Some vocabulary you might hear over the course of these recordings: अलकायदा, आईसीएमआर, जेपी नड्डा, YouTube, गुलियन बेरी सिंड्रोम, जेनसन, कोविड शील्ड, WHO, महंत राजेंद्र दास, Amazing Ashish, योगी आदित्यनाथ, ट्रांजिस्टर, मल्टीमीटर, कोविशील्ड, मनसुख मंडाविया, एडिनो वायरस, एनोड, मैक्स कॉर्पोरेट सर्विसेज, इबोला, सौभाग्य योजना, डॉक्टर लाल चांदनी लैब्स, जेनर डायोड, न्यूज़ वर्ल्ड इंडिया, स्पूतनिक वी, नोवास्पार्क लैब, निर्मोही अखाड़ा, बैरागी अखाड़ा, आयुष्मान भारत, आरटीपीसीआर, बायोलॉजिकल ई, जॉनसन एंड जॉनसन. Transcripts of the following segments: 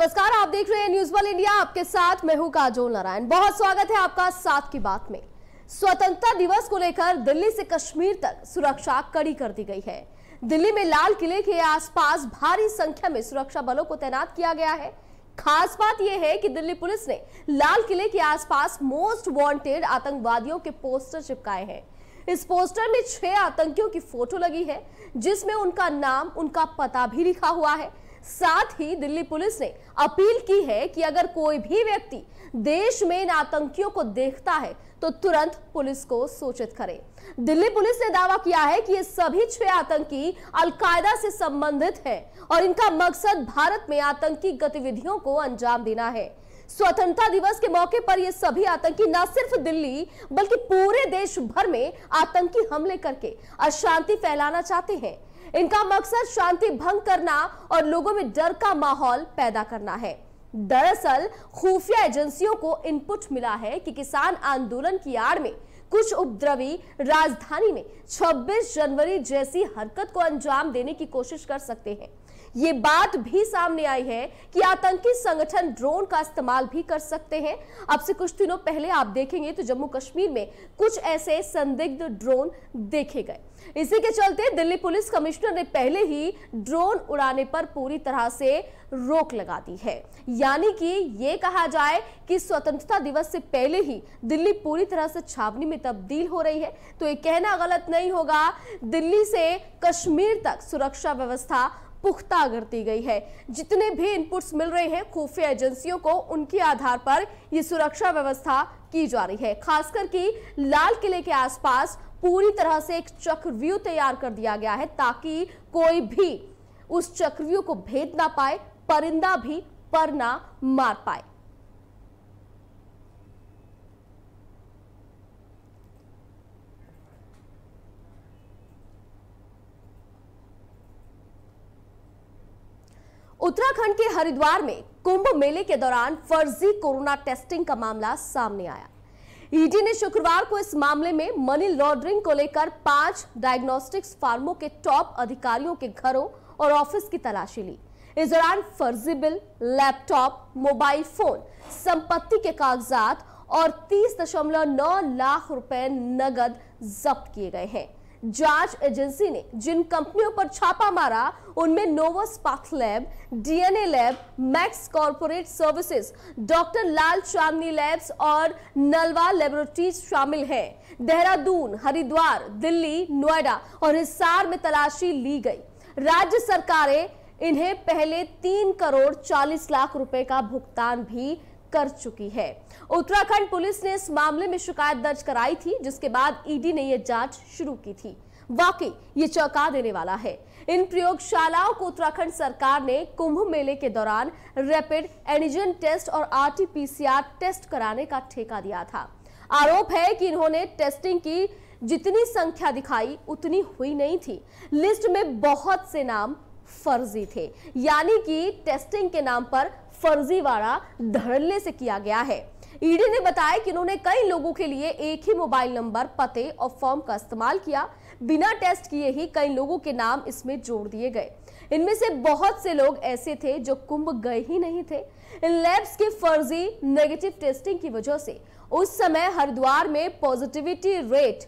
नमस्कार, आप देख रहे हैं न्यूज़ वर्ल्ड इंडिया। आपके साथ मैं हूं काजोल नारायण। बहुत स्वागत है आपका साथ की बात में। स्वतंत्रता दिवस को लेकर दिल्ली से कश्मीर तक सुरक्षा कड़ी कर दी गई है। दिल्ली में लाल किले के आसपास भारी संख्या में सुरक्षा बलों को तैनात किया गया है। खास बात यह है कि दिल्ली पुलिस ने लाल किले के आसपास मोस्ट वांटेड आतंकवादियों के पोस्टर चिपकाए हैं। इस पोस्टर में 6 आतंकियों की फोटो लगी है, जिसमें उनका नाम, उनका पता भी लिखा हुआ है। साथ ही दिल्ली पुलिस ने अपील की है कि अगर कोई भी व्यक्ति देश में इन आतंकियों को देखता है तो तुरंत पुलिस को सूचित करे। दिल्ली पुलिस ने दावा किया है कि ये सभी 6 आतंकी अलकायदा से संबंधित हैं और इनका मकसद भारत में आतंकी गतिविधियों को अंजाम देना है। स्वतंत्रता दिवस के मौके पर ये सभी आतंकी न सिर्फ दिल्ली बल्कि पूरे देश भर में आतंकी हमले करके अशांति फैलाना चाहते हैं। इनका मकसद शांति भंग करना और लोगों में डर का माहौल पैदा करना है। दरअसल खुफिया एजेंसियों को इनपुट मिला है कि किसान आंदोलन की आड़ में कुछ उपद्रवी राजधानी में 26 जनवरी जैसी हरकत को अंजाम देने की कोशिश कर सकते हैं। ये बात भी सामने आई है कि आतंकी संगठन ड्रोन का इस्तेमाल भी कर सकते हैं। अब से कुछ दिनों पहले आप देखेंगे तो जम्मू कश्मीर में कुछ ऐसे संदिग्ध ड्रोन देखे गए। इसी के चलते दिल्ली पुलिस कमिश्नर ने पहले ही ड्रोन उड़ाने पर पूरी तरह से रोक लगा दी है। यानी कि ये कहा जाए कि स्वतंत्रता दिवस से पहले ही दिल्ली पूरी तरह से छावनी में तब्दील हो रही है, तो ये कहना गलत नहीं होगा। दिल्ली से कश्मीर तक सुरक्षा व्यवस्था पुख्ता कर दी गई है। जितने भी इनपुट्स मिल रहे हैं खुफिया एजेंसियों को, उनके आधार पर ये सुरक्षा व्यवस्था की जा रही है। खासकर कि लाल किले के आसपास पूरी तरह से एक चक्रव्यूह तैयार कर दिया गया है ताकि कोई भी उस चक्रव्यूह को भेद ना पाए, परिंदा भी पर ना मार पाए। उत्तराखंड के हरिद्वार में कुंभ मेले के दौरान फर्जी कोरोना टेस्टिंग का मामला सामने आया। ईडी ने शुक्रवार को इस मामले में मनी लॉन्ड्रिंग को लेकर 5 डायग्नोस्टिक्स फार्मों के टॉप अधिकारियों के घरों और ऑफिस की तलाशी ली। इस दौरान फर्जी बिल, लैपटॉप, मोबाइल फोन, संपत्ति के कागजात और 30.9 लाख रुपए नगद जब्त किए गए हैं। जांच एजेंसी ने जिन कंपनियों पर छापा मारा उनमें नोवास्पार्क लैब, DNA lab, मैक्स कॉर्पोरेट सर्विसेज, डॉक्टर लाल चांदनी लैब्स और नलवा लेबोरेटरीज शामिल हैं। देहरादून, हरिद्वार, दिल्ली, नोएडा और हिसार में तलाशी ली गई। राज्य सरकारें इन्हें पहले 3 करोड़ 40 लाख रुपए का भुगतान भी कर चुकी है। उत्तराखंड पुलिस ने इस मामले में शिकायत दर्ज कराई थी, जिसके बाद ईडी ने यह जांच शुरू की थी। वाकई ये चौंका देने वाला है। इन प्रयोगशालाओं को उत्तराखंड सरकार ने कुंभ मेले के दौरान रैपिड एंटीजन टेस्ट और आरटीपीसीआर टेस्ट कराने का ठेका दिया था। आरोप है कि इन्होंने टेस्टिंग की जितनी संख्या दिखाई उतनी हुई नहीं थी। लिस्ट में बहुत से नाम फर्जी थे, यानी कि टेस्टिंग के नाम पर फर्जीवाड़ा धड़ल्ले से किया गया है। ईडी ने बताया कि उन्होंने कई लोगों के लिए एक ही मोबाइल नंबर, पते और फॉर्म का इस्तेमाल किया। बिना टेस्ट किए ही कई लोगों के नाम इसमें जोड़ दिए गए। इनमें से बहुत से लोग ऐसे थे जो कुंभ गए ही नहीं थे। इन लैब्स के फर्जी नेगेटिव टेस्टिंग की वजह से उस समय हरिद्वार में पॉजिटिविटी रेट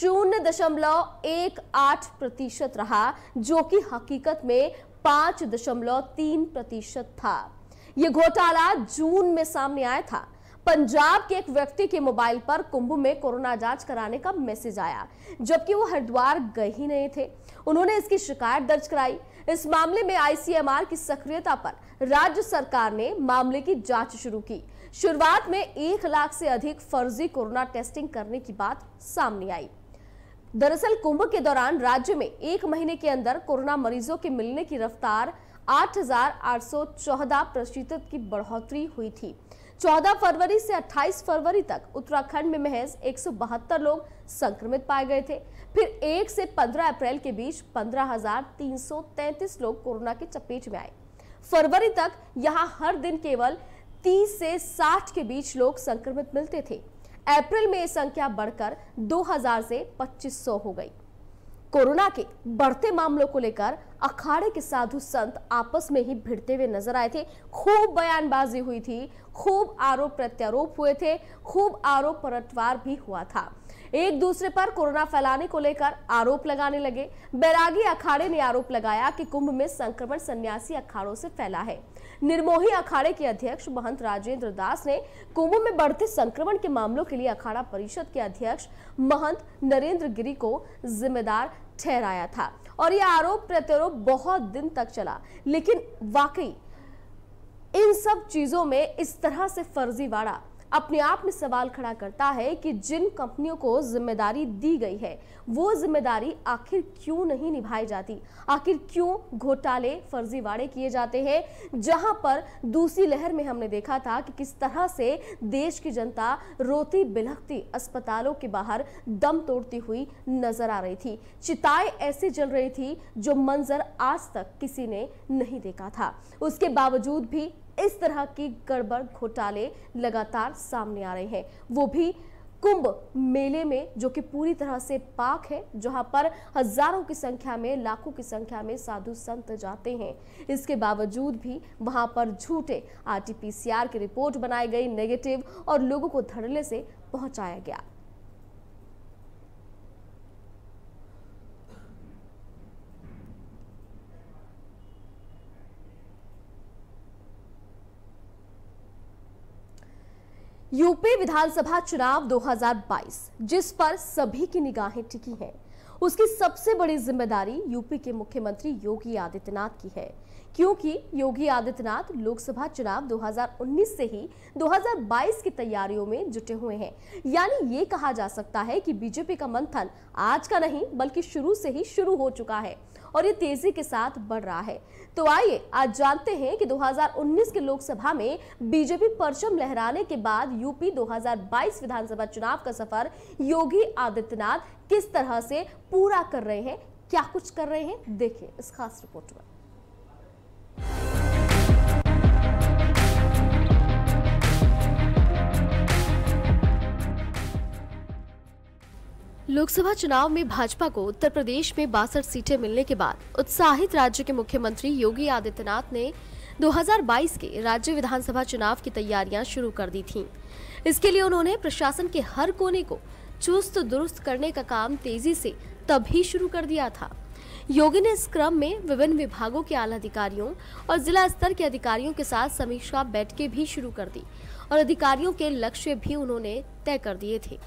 0.18% रहा, जो कि हकीकत में 5.3% था। यह घोटाला जून में सामने आया था। पंजाब के एक व्यक्ति के मोबाइल पर कुंभ में कोरोना जांच कराने का मैसेज आया, जबकि वो हरिद्वार गए ही नहीं थे। उन्होंने इसकी शिकायत दर्ज कराई। इस मामले में आईसीएमआर की सक्रियता पर राज्य सरकार ने मामले की जांच शुरू की। शुरुआत में 1 लाख से अधिक फर्जी कोरोना टेस्टिंग करने की बात सामने आई। दरअसल कुंभ के दौरान राज्य में 1 महीने के अंदर कोरोना मरीजों के मिलने की रफ्तार 8,814% की बढ़ोतरी हुई थी। 14 फरवरी से 28 फरवरी तक उत्तराखंड में महज 172 लोग संक्रमित पाए गए थे। फिर 1 से 15 अप्रैल के बीच 15,333 लोग कोरोना की चपेट में आए। फरवरी तक यहां हर दिन केवल 30 से 60 के बीच लोग संक्रमित मिलते थे। अप्रैल में यह संख्या बढ़कर 2,000 से 2,500 हो गई। कोरोना के बढ़ते मामलों को लेकर अखाड़े के साधु संत आपस में ही भिड़ते हुए नजर आए थे। खूब बयानबाजी हुई थी, खूब आरोप प्रत्यारोप हुए थे, खूब आरोप पलटवार भी हुआ था। एक दूसरे पर कोरोना फैलाने को लेकर आरोप लगाने लगे। बैरागी अखाड़े ने आरोप लगाया कि कुंभ में संक्रमण सन्यासी अखाड़ों से फैला है। निर्मोही अखाड़े के अध्यक्ष महंत राजेंद्र दास ने कुंभ में बढ़ते संक्रमण के मामलों के लिए अखाड़ा परिषद के अध्यक्ष महंत नरेंद्र गिरी को जिम्मेदार ठहराया था और यह आरोप प्रत्यारोप बहुत दिन तक चला। लेकिन वाकई इन सब चीजों में इस तरह से फर्जीवाड़ा अपने आप में सवाल खड़ा करता है कि जिन कंपनियों को जिम्मेदारी दी गई है वो जिम्मेदारी आखिर क्यों नहीं निभाई जाती, आखिर क्यों घोटाले फर्जीवाड़े किए जाते हैं। जहां पर दूसरी लहर में हमने देखा था कि किस तरह से देश की जनता रोती बिलखती अस्पतालों के बाहर दम तोड़ती हुई नजर आ रही थी। चिताएं ऐसे जल रही थी जो मंजर आज तक किसी ने नहीं देखा था। उसके बावजूद भी इस तरह की गड़बड़ घोटाले लगातार सामने आ रहे हैं, वो भी कुंभ मेले में जो कि पूरी तरह से पाक है, जहां पर हजारों की संख्या में लाखों की संख्या में साधु संत जाते हैं। इसके बावजूद भी वहां पर झूठे आरटीपीसीआर की रिपोर्ट बनाई गई नेगेटिव और लोगों को धड़ल्ले से पहुंचाया गया। यूपी विधानसभा चुनाव 2022 जिस पर सभी की निगाहें टिकी हैं, उसकी सबसे बड़ी जिम्मेदारी यूपी के मुख्यमंत्री योगी आदित्यनाथ की है, क्योंकि योगी आदित्यनाथ लोकसभा चुनाव 2019 से ही 2022 की तैयारियों में जुटे हुए हैं। यानी ये कहा जा सकता है कि बीजेपी का मंथन आज का नहीं बल्कि शुरू से ही शुरू हो चुका है और ये तेजी के साथ बढ़ रहा है। तो आइए आज जानते हैं कि 2019 के लोकसभा में बीजेपी परचम लहराने के बाद यूपी 2022 विधानसभा चुनाव का सफर योगी आदित्यनाथ किस तरह से पूरा कर रहे हैं, क्या कुछ कर रहे हैं, देखिए इस खास रिपोर्ट में। लोकसभा चुनाव में भाजपा को उत्तर प्रदेश में 62 सीटें मिलने के बाद उत्साहित राज्य के मुख्यमंत्री योगी आदित्यनाथ ने 2022 के राज्य विधानसभा चुनाव की तैयारियां शुरू कर दी थीं। इसके लिए उन्होंने प्रशासन के हर कोने को चुस्त दुरुस्त करने का काम तेजी से तभी शुरू कर दिया था। योगी ने इस क्रम में विभिन्न विभागों के आला अधिकारियों और जिला स्तर के अधिकारियों के साथ समीक्षा बैठकें भी शुरू कर दी और अधिकारियों के लक्ष्य भी उन्होंने तय कर दिए थे।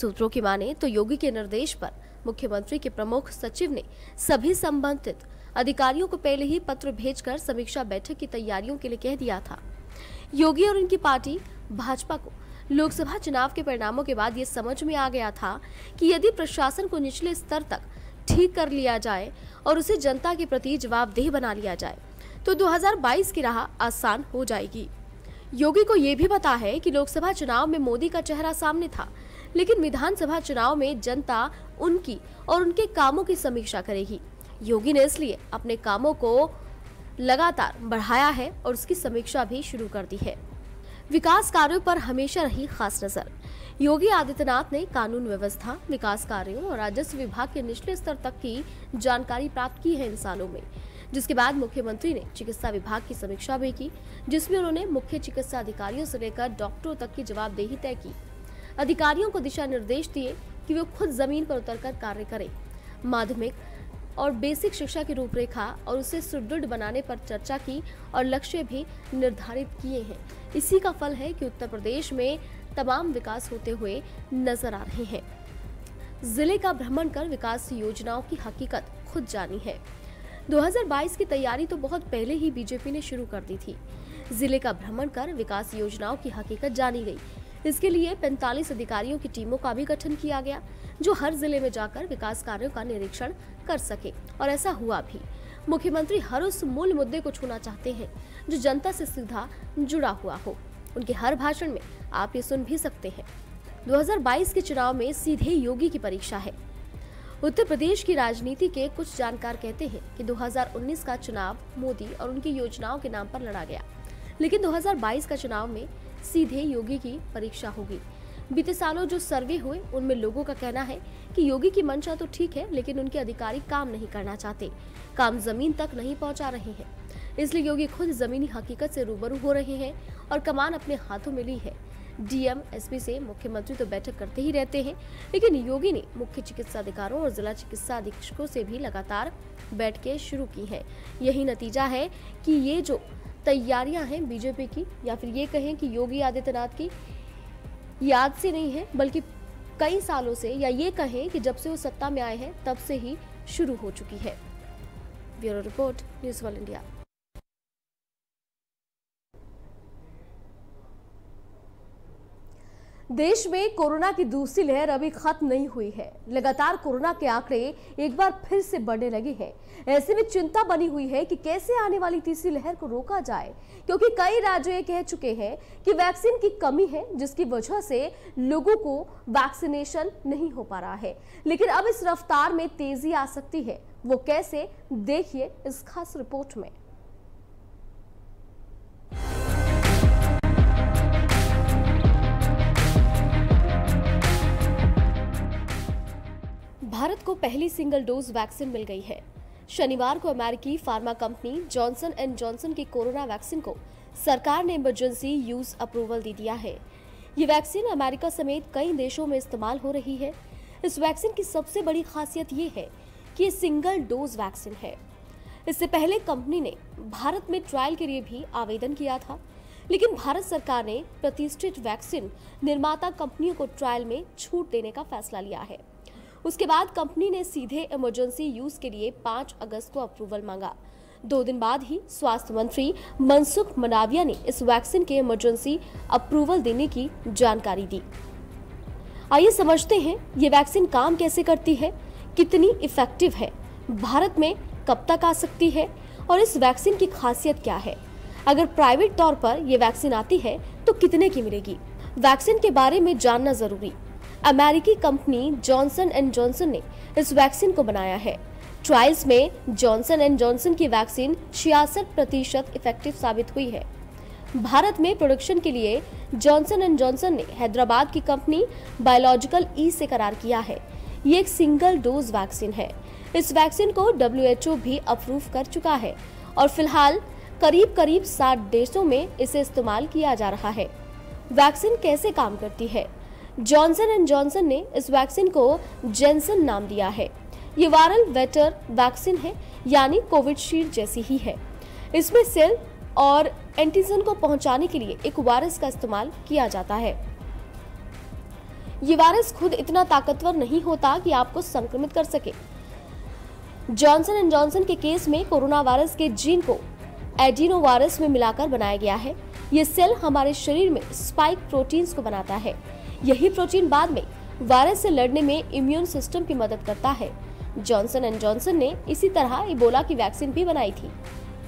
सूत्रों की माने तो योगी के निर्देश पर मुख्यमंत्री के प्रमुख सचिव ने सभी संबंधित अधिकारियों को पहले ही पत्र भेजकर समीक्षा बैठक की तैयारियों के लिए कह दिया था। योगी और उनकी पार्टी भाजपा को लोकसभा चुनाव के परिणामों के बाद ये समझ में आ गया था कि यदि प्रशासन को निचले स्तर तक ठीक कर लिया जाए और उसे जनता के प्रति जवाबदेह बना लिया जाए तो 2022 की राह आसान हो जाएगी। योगी को ये भी पता है कि लोकसभा चुनाव में मोदी का चेहरा सामने था, लेकिन विधानसभा चुनाव में जनता उनकी और उनके कामों की समीक्षा करेगी। योगी ने इसलिए अपने कामों को लगातार बढ़ाया है और उसकी समीक्षा भी शुरू कर दी है। विकास कार्यों पर हमेशा रही खास नजर। योगी आदित्यनाथ ने कानून व्यवस्था, विकास कार्यों और राजस्व विभाग के निचले स्तर तक की जानकारी प्राप्त की है इन सालों में, जिसके बाद मुख्यमंत्री ने चिकित्सा विभाग की समीक्षा भी की, जिसमें उन्होंने मुख्य चिकित्सा अधिकारियों से लेकर डॉक्टरों तक की जवाबदेही तय की। अधिकारियों को दिशा निर्देश दिए कि वे खुद जमीन पर उतरकर कार्य करें। माध्यमिक और बेसिक शिक्षा की रूपरेखा और उसे सुदृढ़ बनाने पर चर्चा की और लक्ष्य भी निर्धारित किए हैं। इसी का फल है कि उत्तर प्रदेश में तमाम विकास होते हुए नजर आ रहे हैं। जिले का भ्रमण कर विकास योजनाओं की हकीकत खुद जानी है। 2022 की तैयारी तो बहुत पहले ही बीजेपी ने शुरू कर दी थी। जिले का भ्रमण कर विकास योजनाओं की हकीकत जानी गई। इसके लिए 45 अधिकारियों की टीमों का भी गठन किया गया जो हर जिले में जाकर विकास कार्यों का निरीक्षण कर सके, और ऐसा हुआ भी। मुख्यमंत्री हर उस मूल मुद्दे को छूना चाहते हैं जो जनता से सीधा जुड़ा हुआ हो। उनके हर भाषण में आप ये सुन भी सकते हैं। 2022 के चुनाव में सीधे योगी की परीक्षा है। उत्तर प्रदेश की राजनीति के कुछ जानकार कहते हैं कि 2019 का चुनाव मोदी और उनकी योजनाओं के नाम पर लड़ा गया, लेकिन 2022 का चुनाव में सीधे योगी की परीक्षा होगी। बीते सालों जो सर्वे हुए उनमें लोगों का कहना है कि योगी की मंशा तो ठीक है, लेकिन उनके अधिकारी काम नहीं करना चाहते, काम जमीन तक नहीं पहुंचा रहे हैं। इसलिए योगी खुद जमीनी हकीकत से रूबरू हो रहे हैं और कमान अपने हाथों में ली है। डीएम एसपी से मुख्यमंत्री तो बैठक करते ही रहते हैं, लेकिन योगी ने मुख्य चिकित्सा अधिकारियों और जिला चिकित्सा अधीक्षकों से भी लगातार बैठकें शुरू की हैं। यही नतीजा है कि ये जो तैयारियां हैं बीजेपी की, या फिर ये कहें कि योगी आदित्यनाथ की, याद से नहीं है बल्कि कई सालों से, या ये कहें कि जब से वो सत्ता में आए हैं तब से ही शुरू हो चुकी है। Bureau report, न्यूज़ वर्ल्ड इंडिया। देश में कोरोना की दूसरी लहर अभी खत्म नहीं हुई है। लगातार कोरोना के आंकड़े एक बार फिर से बढ़ने लगे हैं। ऐसे में चिंता बनी हुई है कि कैसे आने वाली तीसरी लहर को रोका जाए, क्योंकि कई राज्य ये कह चुके हैं कि वैक्सीन की कमी है, जिसकी वजह से लोगों को वैक्सीनेशन नहीं हो पा रहा है। लेकिन अब इस रफ्तार में तेजी आ सकती है, वो कैसे, देखिए इस खास रिपोर्ट में। भारत को पहली सिंगल डोज वैक्सीन मिल गई है। शनिवार को अमेरिकी pharma company जॉनसन एंड जॉनसन की कोरोना वैक्सीन को सरकार ने इमरजेंसी यूज अप्रूवल दे दिया है। ये वैक्सीन अमेरिका समेत कई देशों में इस्तेमाल हो रही है। इस वैक्सीन की सबसे बड़ी खासियत ये है कि ये सिंगल डोज वैक्सीन है। इससे पहले कंपनी ने भारत में ट्रायल के लिए भी आवेदन किया था, लेकिन भारत सरकार ने प्रतिष्ठित वैक्सीन निर्माता कंपनियों को ट्रायल में छूट देने का फैसला लिया है। उसके बाद कंपनी ने सीधे इमरजेंसी यूज के लिए 5 अगस्त को अप्रूवल मांगा। 2 दिन बाद ही स्वास्थ्य मंत्री मनसुख मंडाविया ने इस वैक्सीन के इमरजेंसी अप्रूवल देने की जानकारी दी। आइए समझते हैं ये वैक्सीन काम कैसे करती है, कितनी इफेक्टिव है, भारत में कब तक आ सकती है और इस वैक्सीन की खासियत क्या है। अगर प्राइवेट तौर पर ये वैक्सीन आती है तो कितने की मिलेगी, वैक्सीन के बारे में जानना जरूरी। अमेरिकी कंपनी जॉनसन एंड जॉनसन ने इस वैक्सीन को बनाया है। ट्रायल्स में जॉनसन एंड जॉनसन की वैक्सीन 66% इफेक्टिव साबित हुई है। भारत में प्रोडक्शन के लिए जॉनसन एंड जॉनसन ने हैदराबाद की कंपनी बायोलॉजिकल ई से करार किया है। ये एक सिंगल डोज वैक्सीन है। इस वैक्सीन को WHO भी अप्रूव कर चुका है और फिलहाल करीब 60 देशों में इसे इस्तेमाल किया जा रहा है। वैक्सीन कैसे काम करती है, जॉनसन एंड जॉनसन ने इस वैक्सीन को जेनसन नाम दिया है। ये वायरल वेक्टर वैक्सीन है, यानी कोविड शील्ड जैसी ही है। इसमें सेल और एंटीजन को पहुंचाने के लिए एक वायरस का इस्तेमाल किया जाता है। ये वायरस खुद इतना ताकतवर नहीं होता कि आपको संक्रमित कर सके। जॉनसन एंड जॉनसन के केस में कोरोना वायरस के जीन को एडिनो वायरस में मिलाकर बनाया गया है। ये सेल हमारे शरीर में स्पाइक प्रोटीन्स को बनाता है। यही प्रोटीन बाद में वायरस से लड़ने में इम्यून सिस्टम की मदद करता है। जॉनसन एंड जॉनसन ने इसी तरह इबोला की वैक्सीन भी बनाई थी।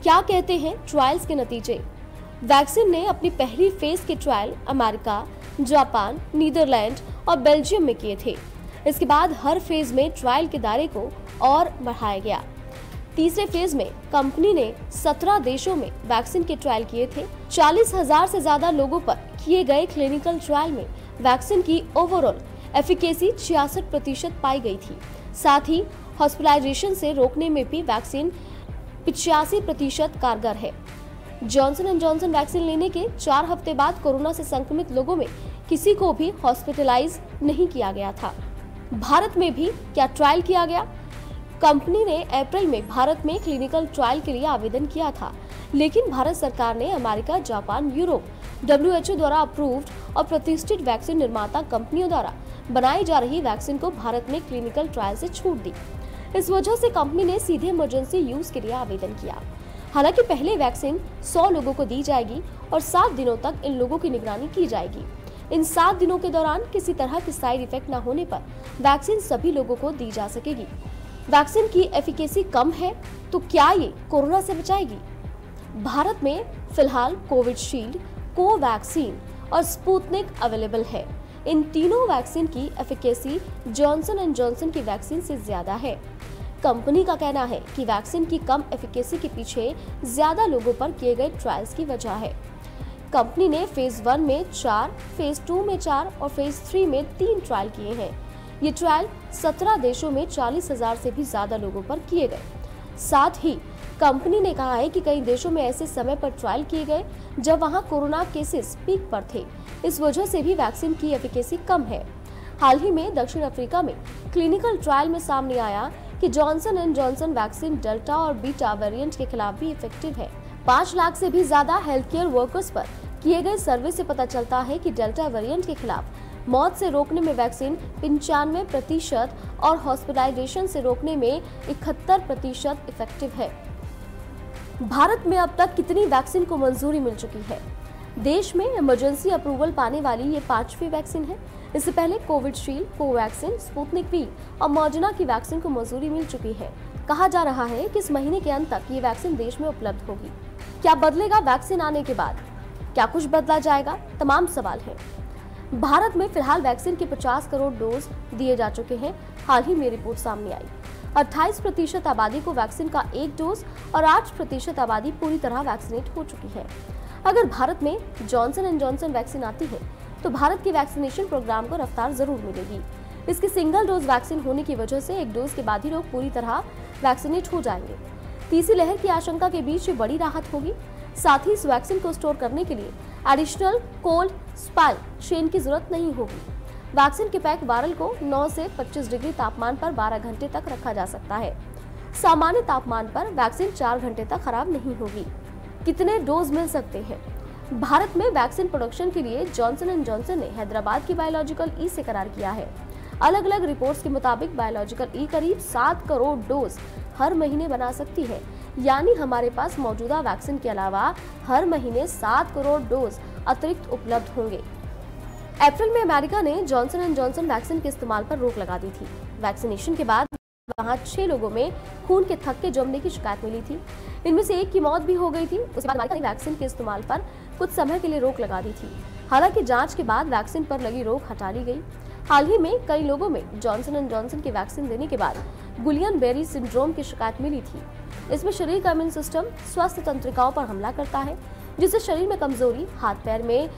क्या कहते हैं ट्रायल्स के नतीजे, वैक्सीन ने अपनी पहली फेज के ट्रायल अमेरिका, जापान, नीदरलैंड और बेल्जियम में किए थे। इसके बाद हर फेज में ट्रायल के दायरे को और बढ़ाया गया। तीसरे फेज में कंपनी ने 17 देशों में वैक्सीन के ट्रायल किए थे। 40,000 से ज्यादा लोगों पर किए गए क्लिनिकल ट्रायल में वैक्सीन की ओवरऑल एफिकेसी 66% पाई गई थी। साथ ही हॉस्पिटलाइजेशन से रोकने में भी वैक्सीन 85% कारगर है। जॉनसन एंड जॉनसन वैक्सीन लेने के 4 हफ्ते बाद कोरोना से संक्रमित लोगों में किसी को भी हॉस्पिटलाइज नहीं किया गया था। भारत में भी क्या ट्रायल किया गया, कंपनी ने अप्रैल में भारत में क्लिनिकल ट्रायल के लिए आवेदन किया था, लेकिन भारत सरकार ने अमेरिका, जापान, यूरोप, WHO द्वारा अप्रूव्ड और प्रतिष्ठित वैक्सीन निर्माता कंपनियों द्वारा बनाई जा रही वैक्सीन को भारत में क्लिनिकल ट्रायल से छूट दी। इस वजह से कंपनी ने सीधे इमरजेंसी यूज के लिए आवेदन किया। हालांकि पहले वैक्सीन 100 लोगों को दी जाएगी और 7 दिनों तक इन लोगों की निगरानी की जाएगी। इन 7 दिनों के दौरान किसी तरह के साइड इफेक्ट न होने पर वैक्सीन सभी लोगों को दी जा सकेगी। वैक्सीन की एफिकेसी कम है तो क्या ये कोरोना से बचाएगी? भारत में फिलहाल कोविड शील्ड, कोवैक्सीन और स्पूतनिक अवेलेबल है। इन तीनों वैक्सीन की एफिकेसी जॉनसन एंड जॉनसन की वैक्सीन से ज्यादा है। कंपनी का कहना है कि वैक्सीन की कम एफिकेसी के पीछे ज्यादा लोगों पर किए गए ट्रायल्स की वजह है। कंपनी ने फेज 1 में 4, फेज 2 में 4 और फेज 3 में 3 ट्रायल किए हैं। ये ट्रायल 17 देशों में 40,000 से भी ज्यादा लोगों पर किए गए। साथ ही कंपनी ने कहा है कि कई देशों में ऐसे समय पर ट्रायल किए गए जब वहां कोरोना केसेस पीक पर थे। इस वजह से भी वैक्सीन की एफिकेसी कम है। हाल ही में दक्षिण अफ्रीका में क्लिनिकल ट्रायल में सामने आया कि जॉनसन एंड जॉनसन vaccine delta और बीटा वेरिएंट के खिलाफ भी इफेक्टिव है। 5 लाख से भी ज्यादा हेल्थ केयर वर्कर्स पर किए गए सर्वे से पता चलता है कि डेल्टा वेरिएंट के खिलाफ मौत से रोकने में वैक्सीन 95% और हॉस्पिटलाइजेशन से रोकने में 71% इफेक्टिव है। भारत में अब तक कितनी वैक्सीन को मंजूरी मिल चुकी है? देश में इमरजेंसी अप्रूवल पाने वाली ये 5वीं वैक्सीन है। इससे पहले कोविड शील्ड, Covaxin, स्पूतनिक वी और मॉडर्ना की वैक्सीन को मंजूरी मिल चुकी है। कहा जा रहा है कि इस महीने के अंत तक ये वैक्सीन देश में उपलब्ध होगी। क्या बदलेगा वैक्सीन आने के बाद? क्या कुछ बदला जाएगा? तमाम सवाल है। भारत में फिलहाल वैक्सीन के 50 करोड़ डोज दिए जा चुके हैं। हाल ही में रिपोर्ट सामने आई। 28% आबादी को वैक्सीन का 1 डोज और 8% आबादी पूरी तरह वैक्सीनेट हो चुकी है। अगर भारत में जॉनसन एंड जॉनसन वैक्सीन आती है तो भारत के वैक्सीनेशन प्रोग्राम को रफ्तार जरूर मिलेगी। इसके सिंगल डोज वैक्सीन होने की वजह से 1 डोज के बाद ही लोग पूरी तरह वैक्सीनेट हो जाएंगे। तीसरी लहर की आशंका के बीच ये बड़ी राहत होगी। साथ ही इस वैक्सीन को स्टोर करने के लिए एडिशनल कोल्ड स्पाइक चेन की जरूरत नहीं होगी। वैक्सीन के पैक वायरल को 9 से 25 डिग्री तापमान पर 12 घंटे तक रखा जा सकता है। सामान्य तापमान पर वैक्सीन 4 घंटे तक खराब नहीं होगी। कितने डोज मिल सकते हैं? भारत में वैक्सीन प्रोडक्शन के लिए जॉनसन एंड जॉनसन ने हैदराबाद की बायोलॉजिकल ई से करार किया है। अलग अलग रिपोर्ट्स के मुताबिक बायोलॉजिकल ई करीब 7 करोड़ डोज हर महीने बना सकती है। यानी हमारे पास मौजूदा वैक्सीन के अलावा हर महीने 7 करोड़ डोज अतिरिक्त उपलब्ध होंगे। अप्रैल में अमेरिका ने जॉनसन एंड जॉनसन वैक्सीन के इस्तेमाल पर रोक लगा दी थी। वैक्सीनेशन के बाद वहां 6 लोगों में खून के थक्के जमने की शिकायत मिली थी। इनमें से एक की मौत भी हो गई थी। उसके बाद अमेरिका ने वैक्सीन के इस्तेमाल पर कुछ समय के लिए रोक लगा दी थी। हालांकि जांच के बाद वैक्सीन पर लगी रोक हटा ली गई। हाल ही में कई लोगों में जॉनसन एंड जॉनसन की वैक्सीन देने के बाद गुलियन बेरी सिंड्रोम की शिकायत मिली थी। इसमें शरीर का इम्यून सिस्टम स्वस्थ तंत्रिकाओं पर हमला करता है, जिससे शरीर में कमजोरी, हाथ पैर में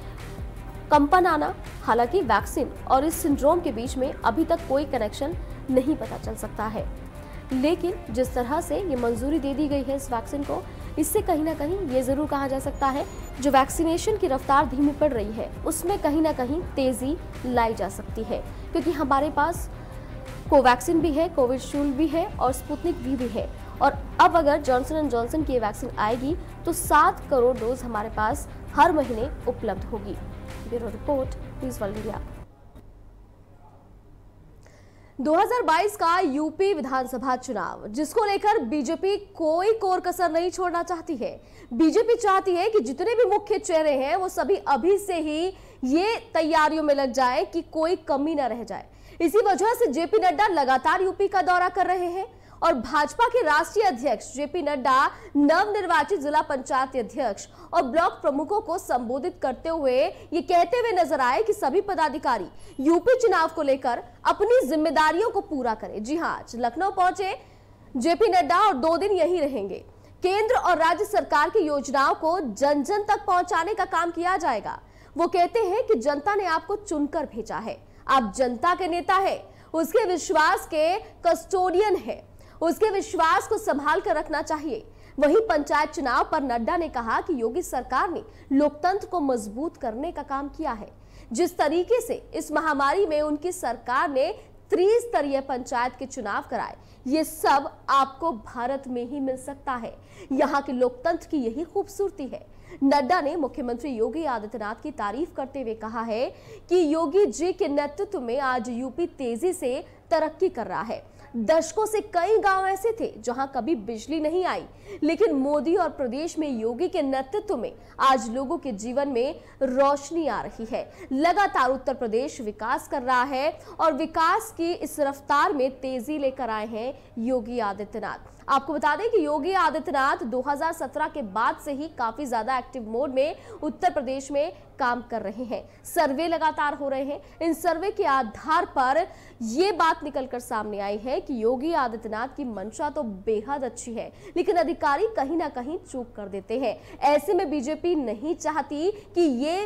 कंपन आना। हालांकि वैक्सीन और इस सिंड्रोम के बीच में अभी तक कोई कनेक्शन नहीं पता चल सकता है। लेकिन जिस तरह से ये मंजूरी दे दी गई है इस वैक्सीन को, इससे कहीं ना कहीं ये जरूर कहा जा सकता है जो वैक्सीनेशन की रफ्तार धीमी पड़ रही है उसमें कहीं ना कहीं तेजी लाई जा सकती है, क्योंकि हमारे पास कोवैक्सीन भी है, कोविशील्ड भी है और स्पूतनिक भी है। और अब अगर जॉनसन एंड जॉनसन की वैक्सीन आएगी तो 7 करोड़ डोज हमारे पास हर महीने उपलब्ध होगी। Bureau report, न्यूज़ वर्ल्ड इंडिया। 2022 का यूपी विधानसभा चुनाव, जिसको लेकर बीजेपी कोई कोर कसर नहीं छोड़ना चाहती है। बीजेपी चाहती है कि जितने भी मुख्य चेहरे हैं वो सभी अभी से ही ये तैयारियों में लग जाए कि कोई कमी ना रह जाए। इसी वजह से जेपी नड्डा लगातार यूपी का दौरा कर रहे हैं और भाजपा के राष्ट्रीय अध्यक्ष जेपी नड्डा नवनिर्वाचित जिला पंचायत अध्यक्ष और ब्लॉक प्रमुखों को संबोधित करते हुए ये कहते हुए नजर आए कि सभी पदाधिकारी यूपी चुनाव को लेकर अपनी जिम्मेदारियों को पूरा करें। जी हां, आज लखनऊ पहुंचे जेपी नड्डा और 2 दिन यहीं रहेंगे। केंद्र और राज्य सरकार की योजनाओं को जन जन तक पहुंचाने का काम किया जाएगा। वो कहते हैं कि जनता ने आपको चुनकर भेजा है, आप जनता के नेता है, उसके विश्वास के कस्टोडियन है, उसके विश्वास को संभाल कर रखना चाहिए। वहीं पंचायत चुनाव पर नड्डा ने कहा कि योगी सरकार ने लोकतंत्र को मजबूत करने का काम किया है। जिस तरीके से इस महामारी में उनकी सरकार ने त्रिस्तरीय पंचायत के चुनाव कराए, ये सब आपको भारत में ही मिल सकता है। यहाँ के लोकतंत्र की यही खूबसूरती है। नड्डा ने मुख्यमंत्री योगी आदित्यनाथ की तारीफ करते हुए कहा है कि योगी जी के नेतृत्व में आज यूपी तेजी से तरक्की कर रहा है। दशकों से कई गांव ऐसे थे जहां कभी बिजली नहीं आई, लेकिन मोदी और प्रदेश में योगी के नेतृत्व में आज लोगों के जीवन में रोशनी आ रही है। लगातार उत्तर प्रदेश विकास कर रहा है और विकास की इस रफ्तार में तेजी लेकर आए हैं योगी आदित्यनाथ। आपको बता दें कि योगी आदित्यनाथ 2017 के बाद से ही काफी ज्यादा एक्टिव मोड में उत्तर प्रदेश में काम कर रहे हैं। सर्वे लगातार हो रहे हैं। इन सर्वे के आधार पर यह बात निकलकर सामने आई है है कि योगी आदित्यनाथ की मंशा तो बेहद अच्छी है, लेकिन अधिकारी कहीं ना कहीं चूक कर देते हैं। ऐसे में बीजेपी नहीं चाहती कि ये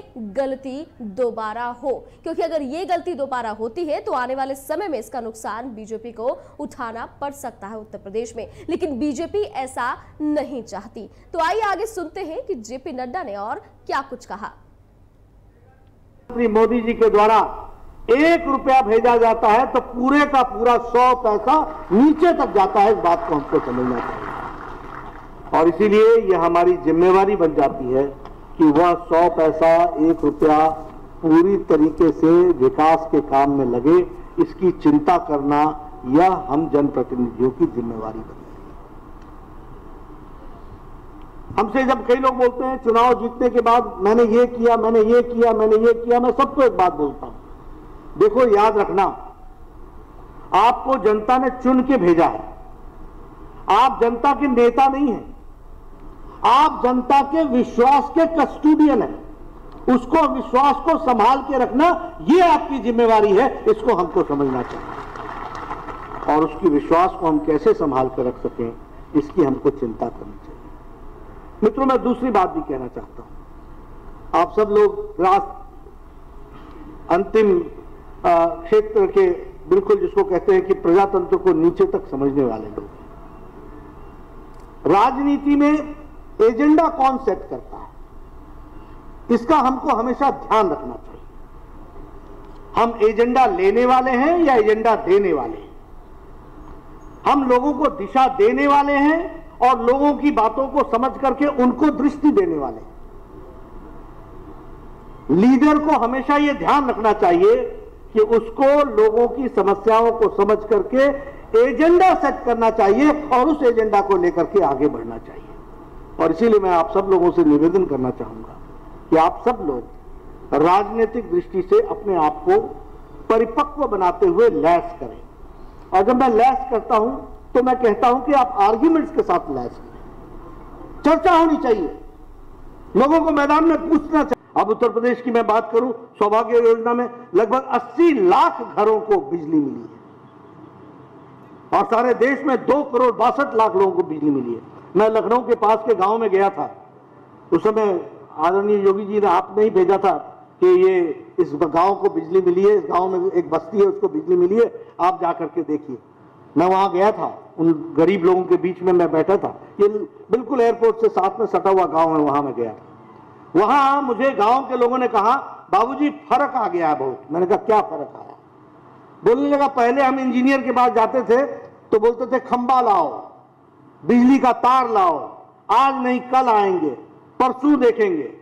गलती दोबारा हो, क्योंकि अगर ये गलती दोबारा होती है तो आने वाले समय में इसका नुकसान बीजेपी को उठाना पड़ सकता है उत्तर प्रदेश में, लेकिन बीजेपी ऐसा नहीं चाहती। तो आइए आगे सुनते हैं कि जेपी नड्डा ने और क्या कुछ कहा। श्री मोदी जी के द्वारा 1 रुपया भेजा जाता है तो पूरे का पूरा 100 पैसा नीचे तक जाता है, इस बात को हमको समझना चाहिए। और इसीलिए यह हमारी जिम्मेवारी बन जाती है कि वह 100 पैसा 1 रुपया पूरी तरीके से विकास के काम में लगे, इसकी चिंता करना यह हम जनप्रतिनिधियों की जिम्मेवारी बन जाती है। हमसे जब कई लोग बोलते हैं चुनाव जीतने के बाद मैंने ये किया, मैंने ये किया, मैंने ये किया, मैं सबको एक बात बोलता हूं, देखो याद रखना, आपको जनता ने चुन के भेजा है, आप जनता के नेता नहीं हैं, आप जनता के विश्वास के कस्टोडियन हैं। उसको विश्वास को संभाल के रखना ये आपकी जिम्मेवारी है, इसको हमको समझना चाहिए। और उसकी विश्वास को हम कैसे संभाल के रख सकें, इसकी हमको चिंता करनी चाहिए। मित्रों, मैं दूसरी बात भी कहना चाहता हूं। आप सब लोग राष्ट्र अंतिम क्षेत्र के बिल्कुल जिसको कहते हैं कि प्रजातंत्र को नीचे तक समझने वाले लोग, राजनीति में एजेंडा कौन सेट करता है, इसका हमको हमेशा ध्यान रखना चाहिए। हम एजेंडा लेने वाले हैं या एजेंडा देने वाले हैं? हम लोगों को दिशा देने वाले हैं और लोगों की बातों को समझ करके उनको दृष्टि देने वाले। लीडर को हमेशा यह ध्यान रखना चाहिए कि उसको लोगों की समस्याओं को समझ करके एजेंडा सेट करना चाहिए और उस एजेंडा को लेकर के आगे बढ़ना चाहिए। और इसीलिए मैं आप सब लोगों से निवेदन करना चाहूंगा कि आप सब लोग राजनीतिक दृष्टि से अपने आप को परिपक्व बनाते हुए लैस करें। और जब मैं लैस करता हूं तो मैं कहता हूं कि आप आर्ग्यूमेंट्स के साथ लैस करें, चर्चा होनी चाहिए, लोगों को मैदान में पूछना चाहिए। अब उत्तर प्रदेश की मैं बात करूं, सौभाग्य योजना में लगभग 80 लाख घरों को बिजली मिली है और सारे देश में 2,62,00,000 लोगों को बिजली मिली है। मैं लखनऊ के पास के गांव में गया था, उस समय आदरणीय योगी जी ने आपने ही भेजा था कि ये इस गांव को बिजली मिली है, इस गांव में एक बस्ती है उसको बिजली मिली है, आप जाकर के देखिए। मैं वहां गया था, उन गरीब लोगों के बीच में मैं बैठा था। ये बिल्कुल एयरपोर्ट से साथ में सटा हुआ गांव है, वहां मैं गया था। वहां मुझे गांव के लोगों ने कहा, बाबूजी फर्क आ गया है बहुत। मैंने कहा क्या फर्क आया? बोलने लगा, पहले हम इंजीनियर के पास जाते थे तो बोलते थे खंबा लाओ, बिजली का तार लाओ, आज नहीं कल आएंगे, परसों देखेंगे।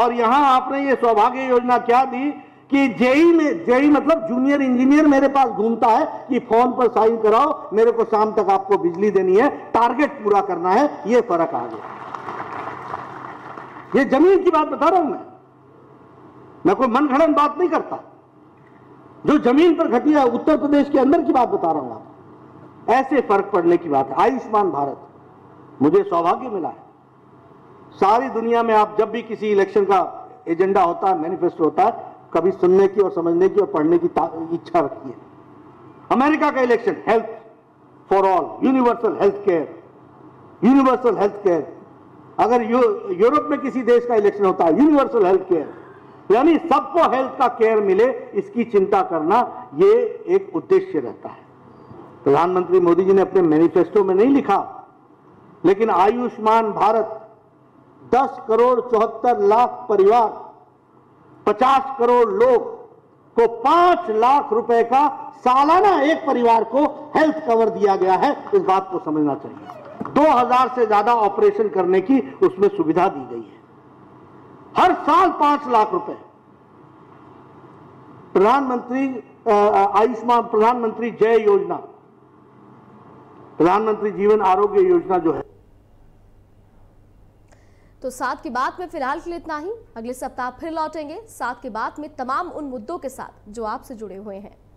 और यहां आपने ये सौभाग्य योजना क्या दी कि जेई मतलब जूनियर इंजीनियर मेरे पास घूमता है कि फोन पर साइन कराओ, मेरे को शाम तक आपको बिजली देनी है, टारगेट पूरा करना है। ये फर्क आ गया। ये जमीन की बात बता रहा हूं मैं कोई मनगढ़ंत बात नहीं करता, जो जमीन पर घटी है उत्तर प्रदेश के अंदर की बात बता रहा हूं आप। ऐसे फर्क पड़ने की बात है। आयुष्मान भारत, मुझे सौभाग्य मिला है। सारी दुनिया में आप जब भी किसी इलेक्शन का एजेंडा होता है, मैनिफेस्टो होता है, कभी सुनने की और समझने की और पढ़ने की इच्छा रखती है। अमेरिका का election, health for all, universal health care. अगर यूरोप में किसी देश का इलेक्शन होता है, यूनिवर्सल हेल्थ केयर, यानी सबको हेल्थ का केयर मिले, इसकी चिंता करना ये एक उद्देश्य रहता है। प्रधानमंत्री मोदी जी ने अपने मैनिफेस्टो में नहीं लिखा, लेकिन आयुष्मान भारत 10,74,00,000 परिवार, 50 करोड़ लोग को 5 लाख रुपए का सालाना एक परिवार को हेल्थ कवर दिया गया है, इस बात को समझना चाहिए। 2000 से ज्यादा ऑपरेशन करने की उसमें सुविधा दी गई है, हर साल 5 लाख रुपए। प्रधानमंत्री जय योजना, प्रधानमंत्री जीवन आरोग्य योजना जो है। तो साथ की बात में फिलहाल के लिए इतना ही। अगले सप्ताह फिर लौटेंगे साथ की बात में तमाम उन मुद्दों के साथ जो आपसे जुड़े हुए हैं।